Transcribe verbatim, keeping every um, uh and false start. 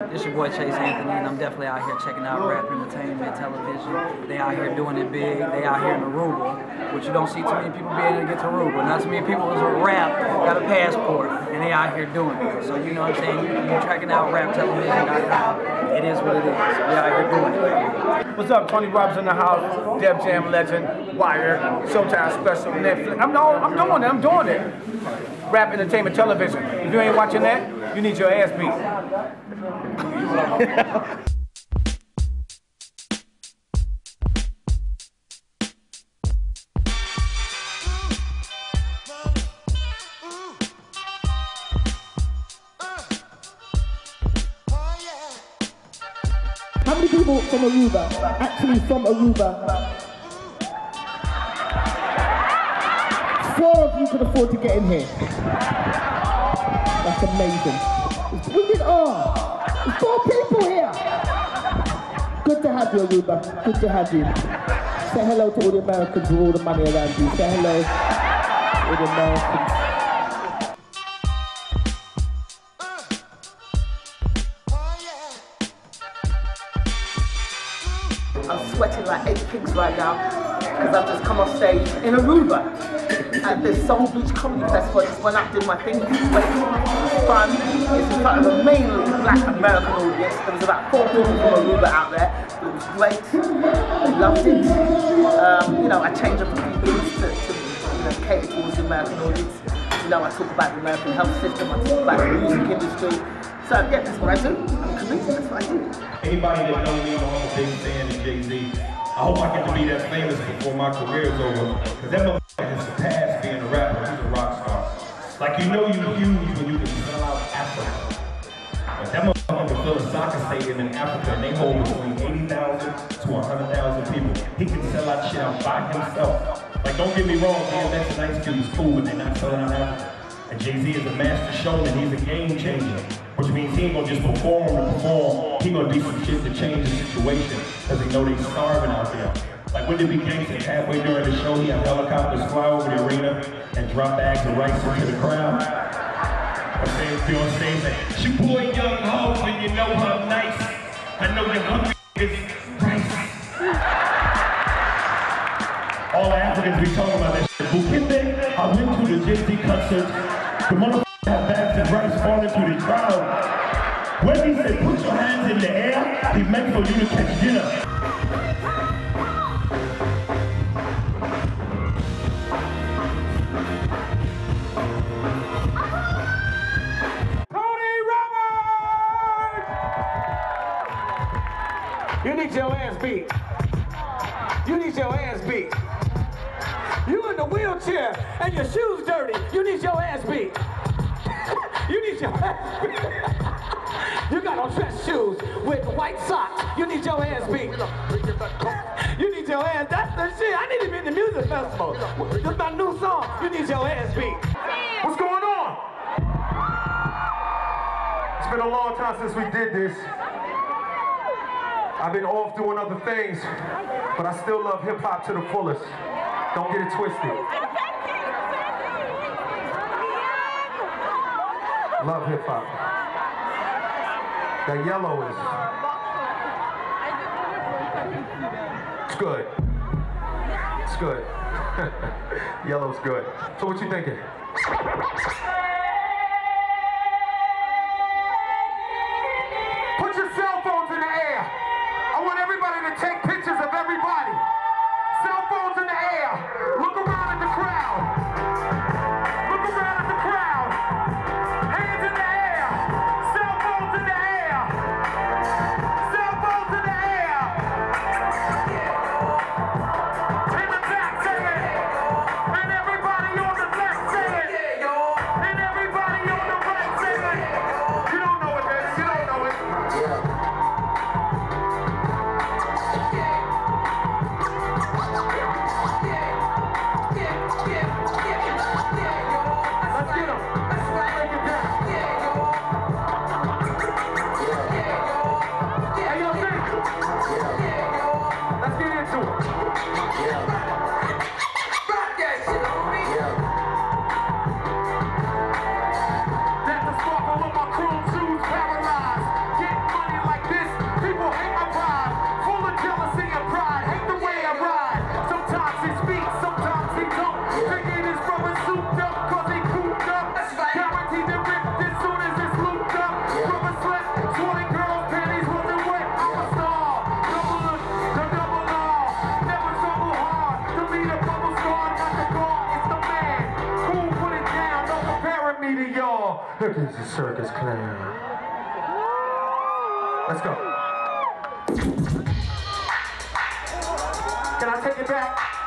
It's your boy Chase Anthony, and I'm definitely out here checking out rap, entertainment, television. They out here doing it big. They out here in Aruba, which you don't see too many people being able to get to Aruba. Not too many people is a rap, got a passport, and they out here doing it. So you know what I'm saying? You, you checking out rap, television, it is what it is. We out here doing it. What's up? Tony Roberts in the house, Def Jam legend, Wire, Showtime special, Netflix. I'm, all, I'm doing it. I'm doing it. Rap, entertainment, television. If you ain't watching that, you need your ass beat. Yeah. How many people from Aruba, actually from Aruba? Four of you could afford to get in here. That's amazing. We did all. Four people here. Good to have you, Aruba. Good to have you. Say hello to all the Americans with all the money around you. Say hello to all the Americans. I'm sweating like eight pigs right now because I've just come off stage in Aruba at this Soul Beach Comedy Fest where I just went out and did my thing. It's fun. It's in front of a mainly black American audience. There was about four people from Aruba out there. It was great. I loved it. Um, you know, I changed up a few things to, to you know, cater towards the American audience. You know, I talk about the American health system. I talk about the music industry. So yeah, that's what I do. I'm a comedian. That's what I do. Anybody that knows me, I'm a big fan of Jay-Z. I hope I get to be that famous before my career is over. Because that motherfucker has surpassed being a rapper. He's a rock star. Like, you know you're huge when you can sell out Africa. But that motherfucker can fill a soccer stadium in Africa and they hold between eighty thousand to one hundred thousand people. He can sell out shit out by himself. Like, don't get me wrong, D M X and Ice Cube is cool, but they're not selling out Africa. And Jay-Z is a master showman, he's a game changer. Which means he ain't gonna just perform and perform, he gonna do some shit to change the situation, because he know they starving out there. Like when did we gangsta halfway during the show, he had helicopters fly over the arena and drop bags of rice into the crowd. I say it's on stage, it's your boy Young Ho, and you know I'm nice. I know you're hungry is rice. All the Africans be talking about that shit. Bukinde, I went to the Jay-Z concert, the motherfuckers had bags of rice falling through the crowd. When he said put your hands in the air, he meant for you to catch dinner. You need your ass beat. You need your ass beat. You in the wheelchair and your shoes dirty. You need your ass beat. You need your ass beat. You got on dress shoes with white socks. You need your ass beat. You need your ass. That's the shit. I need to be in the music festival. This is my new song. You need your ass beat. What's going on? It's been a long time since we did this. I've been off doing other things, but I still love hip hop to the fullest. Don't get it twisted. Love hip hop. That yellow is. It's good. It's good. Yellow's good. So what you thinking? Put your cell phones in the air. I want everybody to take pictures of everybody. Cell phones in the air. Look around at the crowd. Look around at the crowd. Hands in the air. Cell phones in the air. Cell phones in the air. In the back, say it. And everybody on the back, say it. He's a circus clown. Let's go. Can I take it back?